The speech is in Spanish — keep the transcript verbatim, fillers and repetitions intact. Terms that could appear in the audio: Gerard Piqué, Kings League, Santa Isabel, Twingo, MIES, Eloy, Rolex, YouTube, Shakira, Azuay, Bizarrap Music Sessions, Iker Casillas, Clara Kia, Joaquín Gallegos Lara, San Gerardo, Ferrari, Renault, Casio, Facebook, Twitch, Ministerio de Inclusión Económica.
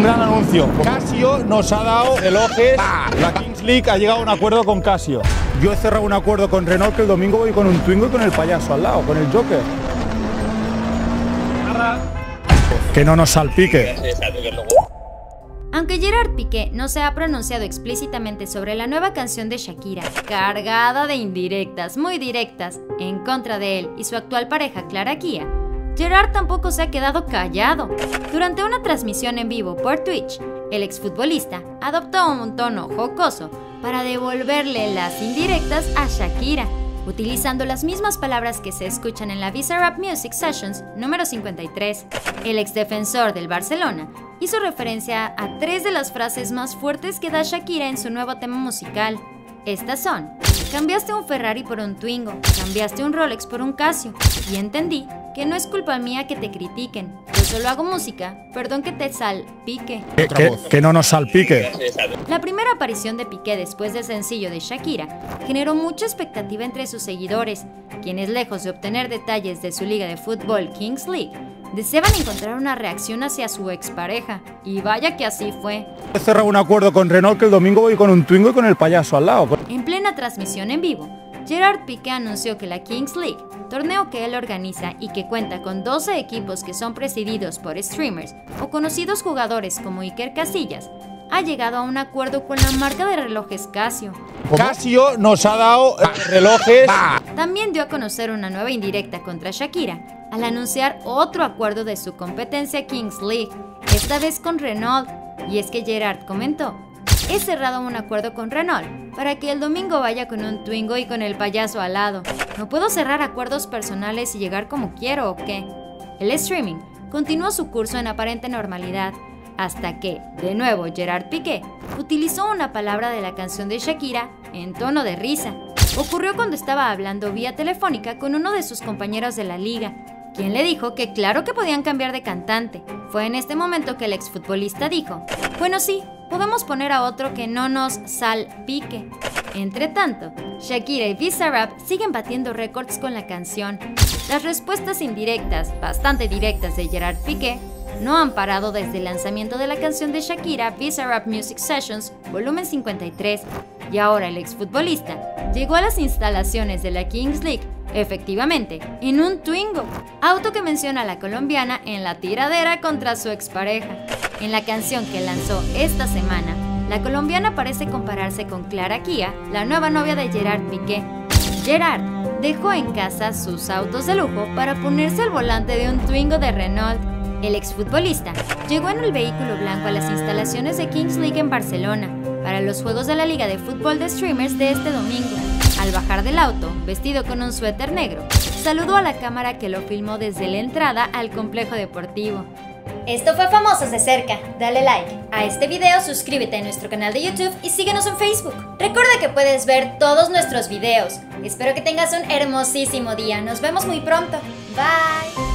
un gran anuncio. Casio nos ha dado relojes. La Kings League ha llegado a un acuerdo con Casio. Yo he cerrado un acuerdo con Renault que el domingo voy con un Twingo y con el payaso al lado, con el Joker. Que no nos salpique. Aunque Gerard Piqué no se ha pronunciado explícitamente sobre la nueva canción de Shakira, cargada de indirectas, muy directas, en contra de él y su actual pareja Clara Kia, Gerard tampoco se ha quedado callado. Durante una transmisión en vivo por Twitch, el exfutbolista adoptó un tono jocoso para devolverle las indirectas a Shakira, utilizando las mismas palabras que se escuchan en la Bizarrap Music Sessions número cincuenta y tres. El exdefensor del Barcelona hizo referencia a tres de las frases más fuertes que da Shakira en su nuevo tema musical. Estas son: cambiaste un Ferrari por un Twingo, cambiaste un Rolex por un Casio, y entendí que no es culpa mía que te critiquen. Yo solo hago música, perdón que te salpique. Que, que, que no nos salpique. La primera aparición de Piqué después del sencillo de Shakira generó mucha expectativa entre sus seguidores, quienes, lejos de obtener detalles de su liga de fútbol Kings League, deseaban encontrar una reacción hacia su expareja. Y vaya que así fue. He cerrado un acuerdo con Renault que el domingo voy con un Twingo y con el payaso al lado. En plena transmisión en vivo, Gerard Piqué anunció que la Kings League, torneo que él organiza y que cuenta con doce equipos que son presididos por streamers o conocidos jugadores como Iker Casillas, ha llegado a un acuerdo con la marca de relojes Casio. Casio nos ha dado relojes. También dio a conocer una nueva indirecta contra Shakira al anunciar otro acuerdo de su competencia Kings League, esta vez con Renault. Y es que Gerard comentó: he cerrado un acuerdo con Renault para que el domingo vaya con un Twingo y con el payaso al lado. No puedo cerrar acuerdos personales y llegar como quiero, ¿o qué? El streaming continuó su curso en aparente normalidad, hasta que, de nuevo, Gerard Piqué utilizó una palabra de la canción de Shakira en tono de risa. Ocurrió cuando estaba hablando vía telefónica con uno de sus compañeros de la liga, quien le dijo que claro que podían cambiar de cantante. Fue en este momento que el exfutbolista dijo: bueno, sí, podemos poner a otro que no nos salpique. Entre tanto, Shakira y Bizarrap siguen batiendo récords con la canción. Las respuestas indirectas, bastante directas, de Gerard Piqué no han parado desde el lanzamiento de la canción de Shakira, Bizarrap Music Sessions, volumen cincuenta y tres, y ahora el exfutbolista llegó a las instalaciones de la Kings League, efectivamente, en un Twingo, auto que menciona a la colombiana en la tiradera contra su expareja. En la canción que lanzó esta semana, la colombiana parece compararse con Clara Kia, la nueva novia de Gerard Piqué. Gerard dejó en casa sus autos de lujo para ponerse al volante de un Twingo de Renault. El exfutbolista llegó en el vehículo blanco a las instalaciones de Kings League en Barcelona para los juegos de la Liga de Fútbol de Streamers de este domingo. Al bajar del auto, vestido con un suéter negro, saludó a la cámara que lo filmó desde la entrada al complejo deportivo. Esto fue Famosos de Cerca. Dale like a este video, suscríbete a nuestro canal de YouTube y síguenos en Facebook. Recuerda que puedes ver todos nuestros videos. Espero que tengas un hermosísimo día. Nos vemos muy pronto. Bye.